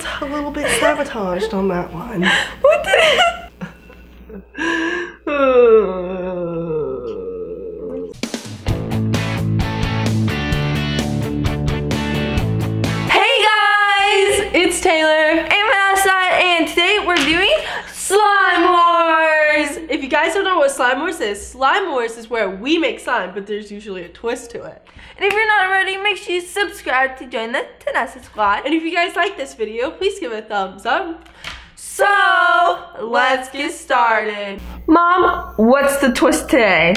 felt a little bit sabotaged on that one. What did Hey guys, it's Taylor and Vanessa, and today we're doing Slime Wars. If you guys don't know what Slime Wars is where we make slime, but there's usually a twist to it. And if you're not already, make sure you subscribe to join the Tenessa Squad. And if you guys like this video, please give it a thumbs up. So, let's get started. Mom, what's the twist today?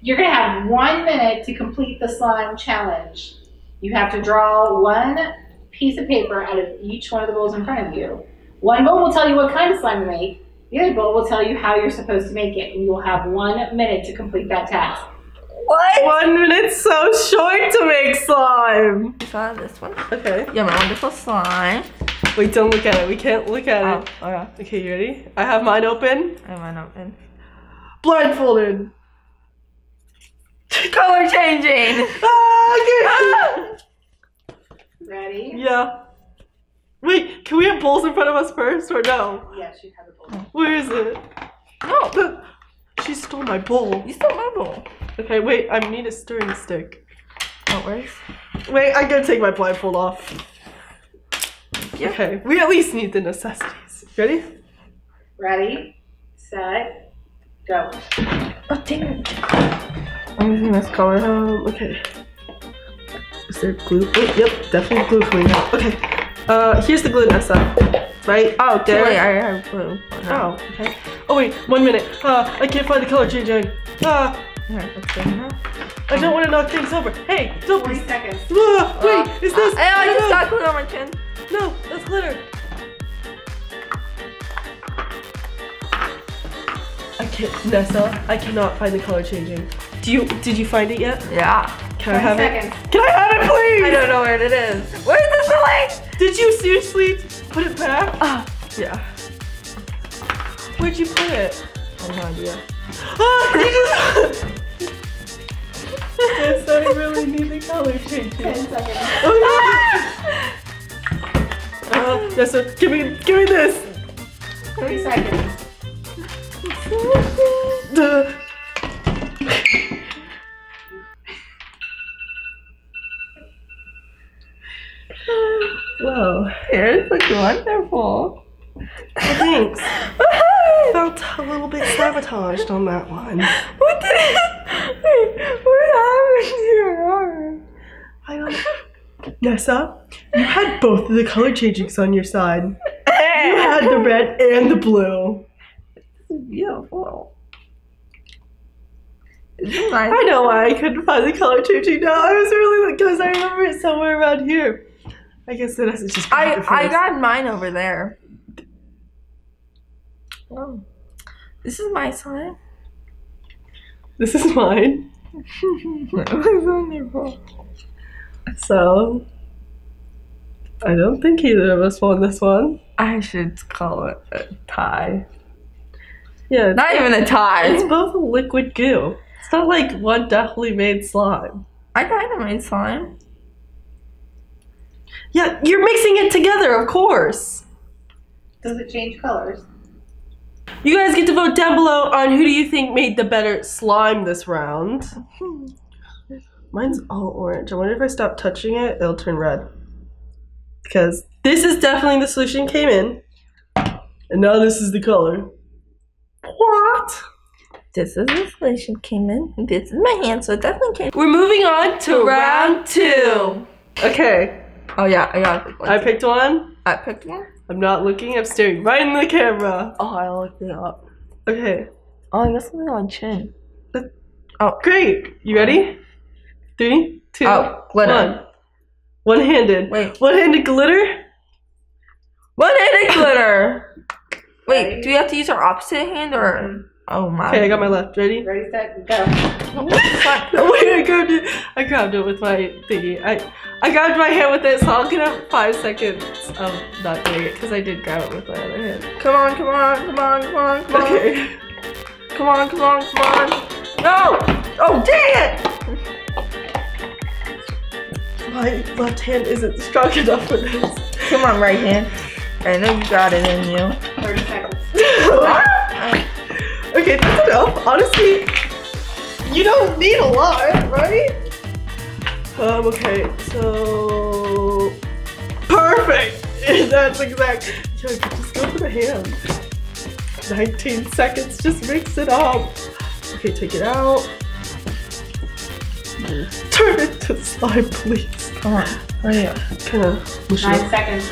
You're gonna have 1 minute to complete the slime challenge. You have to draw one piece of paper out of each one of the bowls in front of you. One bowl will tell you what kind of slime to make. The other bowl will tell you how you're supposed to make it. And you will have 1 minute to complete that task. What? 1 minute's so short to make slime. You saw this one? Okay. Yeah, my wonderful slime. Wait, don't look at it. We can't look at it. Oh, yeah. Okay, you ready? I have mine open. I have mine open. Blindfolded. Color changing. Ah, okay. Ready? Yeah. Wait, can we have bowls in front of us first or no? Yeah, she had a bowl. Where is it? No. She stole my bowl. You stole my bowl. Okay, wait, I need a stirring stick. That works. Wait, I gotta take my blindfold off. Yeah. Okay, we at least need the necessities. Ready? Ready, set, go. Oh, dang it. I'm using this color. Okay. Is there glue? Oh, yep, definitely glue coming out. Okay. Here's the glue, Nessa. Right? Oh, there. Wait, I have glue. Oh, okay. Oh, wait, 1 minute. I can't find the color changing. Alright, that's good enough. I don't want to knock things over. Hey, don't 40 seconds. Wait, is this? I just got glue on my chin. No, that's glitter. I can't, Nessa. I cannot find the color changing. Did you find it yet? Yeah. Can I have it? Can I have it, please? I don't know where it is. Where is this link? Did you seriously put it back? Yeah. Where'd you put it? I have no idea. Yes, I really need the color change. 10 seconds. Oh no! Yes, sir. Give me this. 3 seconds. Whoa, here's looks wonderful. Thanks. Felt a little bit sabotaged on that one. What did what happened to your arm? I don't. Nessa, you had both of the color changings on your side. You had the red and the blue. This is beautiful. I know why I couldn't find the color changing now. I was really because I remember it somewhere around here. I guess it is just. I got mine over there. Oh. This is my slime. This is mine. So, I don't think either of us won this one. I should call it a tie. Yeah. Not even a tie. It's both a liquid goo. It's not like one definitely made slime. I kind of made slime. Yeah, you're mixing it together, of course. Does it change colors? You guys get to vote down below on who do you think made the better slime this round. Mine's all orange. I wonder if I stop touching it, it'll turn red. Because this is definitely the solution came in. And now this is the color. What? This is the solution came in. And this is my hand, so it definitely came in. We're moving on to round two. Okay. Oh yeah, I got it. I picked one. I picked one. I'm not looking, I'm staring right in the camera. Oh, I looked it up. Okay. Oh, I got something on my chin. Oh. Great. You ready? 3, 2, oh, glitter. One. One-handed. Wait. One-handed glitter? One-handed glitter! Wait, do we have to use our opposite hand or? Oh my. Okay, I got my left. Ready? Ready, set, go. Wait, I grabbed it with my thingy. I grabbed my hand with it, so I'll get a 5 seconds of not doing it because I did grab it with my other hand. Come on. Okay. Come on. No! Oh, dang it! My left hand isn't strong enough for this. Come on, right hand. I know you got it in you. 30 seconds. Okay, that's enough. Honestly, you don't need a lot, right? Okay, so... Perfect! That's exact. Just go for the hand. 19 seconds, just mix it up. Okay, take it out. Turn it to slime, please. Come on, hurry up. Come on. 9 seconds.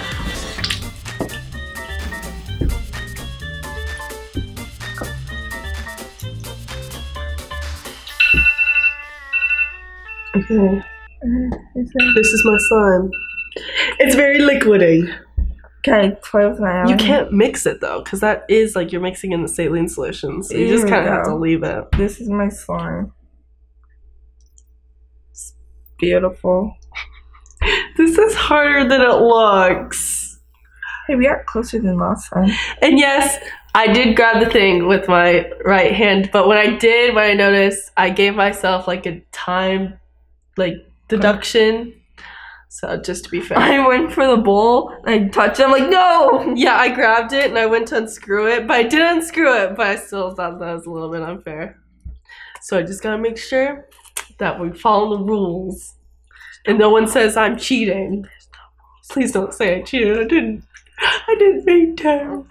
Okay. This is my slime. It's very liquidy. Can I close my eyes? You can't mix it though, because that is like you're mixing in the saline solution, so you just kind of have to leave it. This is my slime. It's beautiful. This is harder than it looks. Hey, we are closer than last time. And yes, I did grab the thing with my right hand, but when I did, what I noticed, I gave myself like a time, like deduction. So just to be fair, I went for the bowl, I touched it, I'm like, no! Yeah, I grabbed it and I went to unscrew it, but I did unscrew it, but I still thought that was a little bit unfair. So I just gotta make sure that we follow the rules and no one says I'm cheating. Please don't say I cheated, I didn't make time.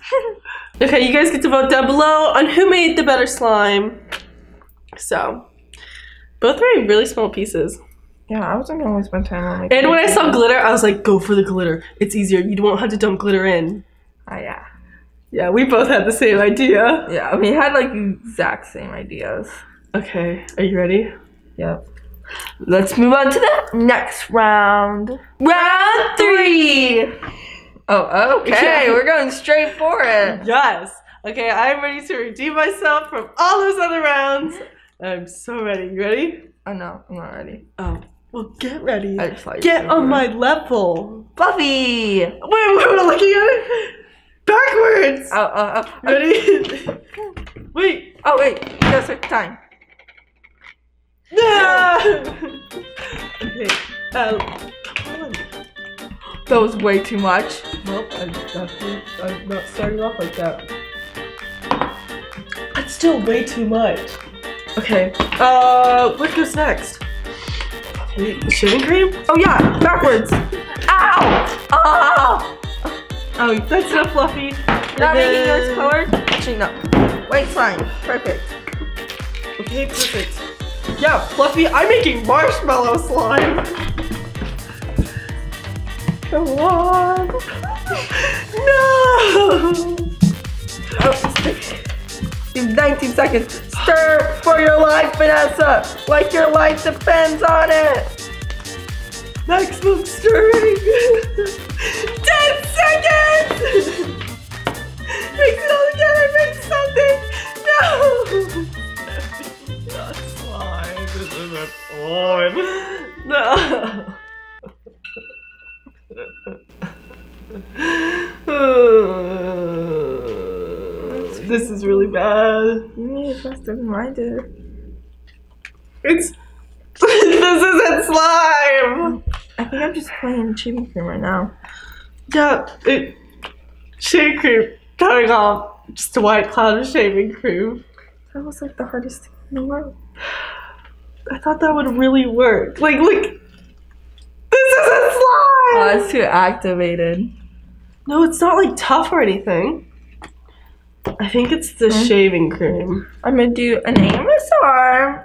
Okay, you guys get to vote down below on who made the better slime. So, both are really small pieces. Yeah, I wasn't gonna waste my time on like. And when I saw glitter, I was like, go for the glitter. It's easier. You won't have to dump glitter in. Oh, yeah. Yeah, we both had the same idea. Yeah, we had like the exact same ideas. Okay, are you ready? Yep. Let's move on to the next round. Round 3! Oh, okay, yeah. We're going straight for it. Yes. Okay, I'm ready to redeem myself from all those other rounds. I'm so ready. You ready? Oh, no, I'm not ready. Oh. Well, get ready. Get on my level. Buffy! Wait, we're looking at it backwards! Oh. Ready? Wait. Oh, wait. That's right. Time. No! Okay. Come on. That was way too much. Nope, I'm not starting off like that. That's still way too much. Okay. What goes next? Shaving cream? Oh yeah, backwards. Ow! Oh, that's so fluffy. Not making yours colored? Actually, no. White slime. Perfect. Okay, perfect. Yeah, fluffy. I'm making marshmallow slime. Come on. No. Oh, 19 seconds. Stir for your life, Vanessa. Like your life depends on it. Maximum stirring. 10 seconds. Mix it all together. Make something. No. Not slime. This is not slime. No. This is really bad. You need a faster reminder. It's. This isn't slime! I think I'm just playing shaving cream right now. Yeah, shaving cream coming off. Just a white cloud of shaving cream. That was like the hardest thing in the world. I thought that would really work. Like, look! This isn't slime! Oh, it's too activated. No, it's not like tough or anything. I think it's the shaving cream. I'm gonna do an aimless arm.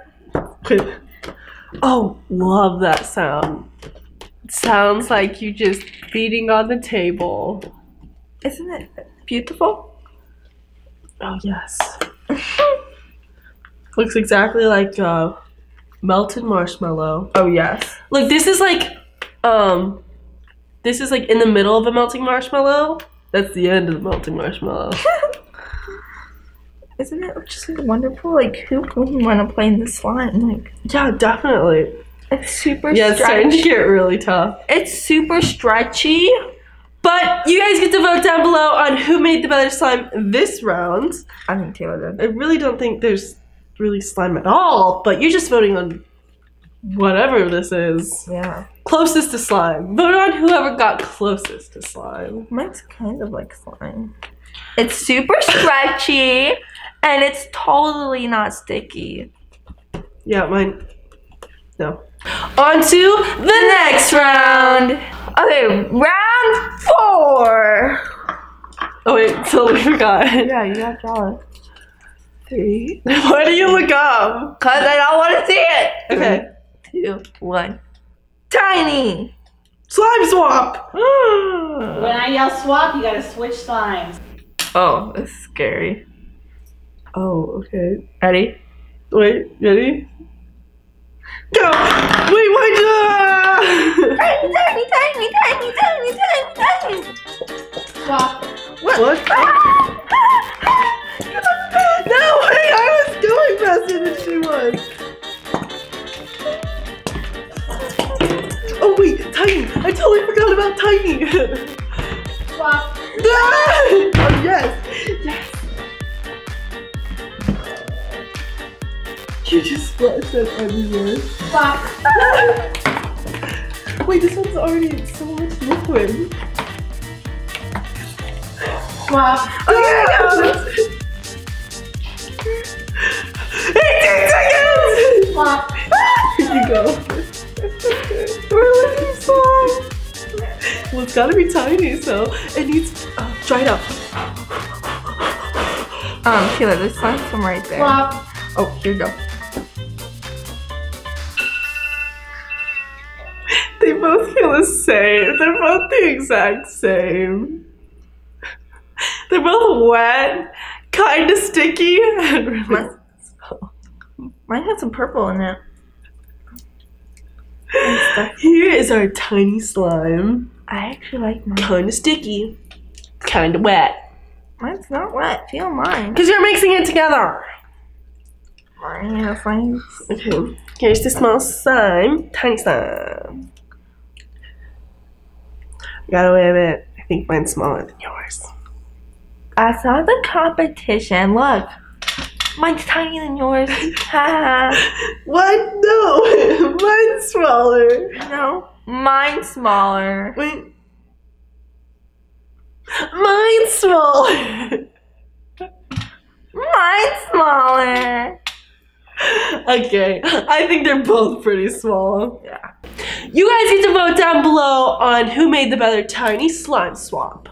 Oh, love that sound. It sounds like you just beating on the table. Isn't it beautiful? Oh, yes. Looks exactly like melted marshmallow. Oh, yes. Look, this is like in the middle of a melting marshmallow. That's the end of the melting marshmallow. Isn't it just like wonderful? Like, who wouldn't want to play in this slime? Like, yeah, definitely. It's super stretchy. Yeah, it's starting to get really tough. It's super stretchy. But you guys get to vote down below on who made the better slime this round. I think Taylor did. I really don't think there's really slime at all, but you're just voting on whatever this is. Yeah. Closest to slime. Vote on whoever got closest to slime. Mine's kind of like slime. It's super stretchy and it's totally not sticky. Yeah, mine. No. On to the next round. Okay, round 4. Oh wait, totally forgot. Yeah, you got that. 3. Why do you look up? Cause I don't want to see it. Okay. 3, 2, 1. Tiny slime swap. When I yell swap, you gotta switch slimes. Oh, that's scary. Oh, okay. Ready? Wait, ready? Go! Wait, wait! Tiny! Swap. What? No way! I was going faster than she was. Oh wait, Tiny! I totally forgot about Tiny. Swap. No! Oh yes, yes. You just splashed that everywhere. Fuck. Wait, this one's already so much liquid. Wow. Okay, go! 18 seconds! Wow. Here you go. We're looking slime. Well, it's gotta be tiny, so it needs... dry it up. Kayla, there's slime from right there. Wow. Oh, here you go. They both feel the same. They're both the exact same. They're both wet, kind of sticky, and really small. Mine had some purple in it. Here is our tiny slime. I actually like mine. Kind of sticky, kind of wet. Mine's not wet. Feel mine. Because you're mixing it together. Okay, here's the small slime. Tiny slime. Gotta wait a minute. I think mine's smaller than yours. I saw the competition. Look. Mine's tinier than yours. What? No. Mine's smaller. No. Mine's smaller. Wait. Mine's smaller. Mine's smaller. Okay, I think they're both pretty small. Yeah. You guys get to vote down below on who made the better tiny slime swap.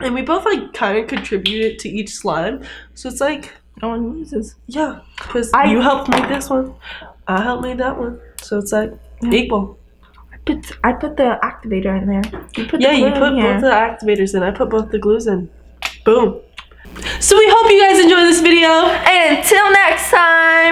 And we both like kind of contributed to each slime, so it's like no one loses. Yeah, because you helped make this one, I helped make that one, so it's like equal. I put the activator in there. You put the glue in both the activators in. I put both the glues in. Boom. So we hope you guys enjoyed this video. And until next time.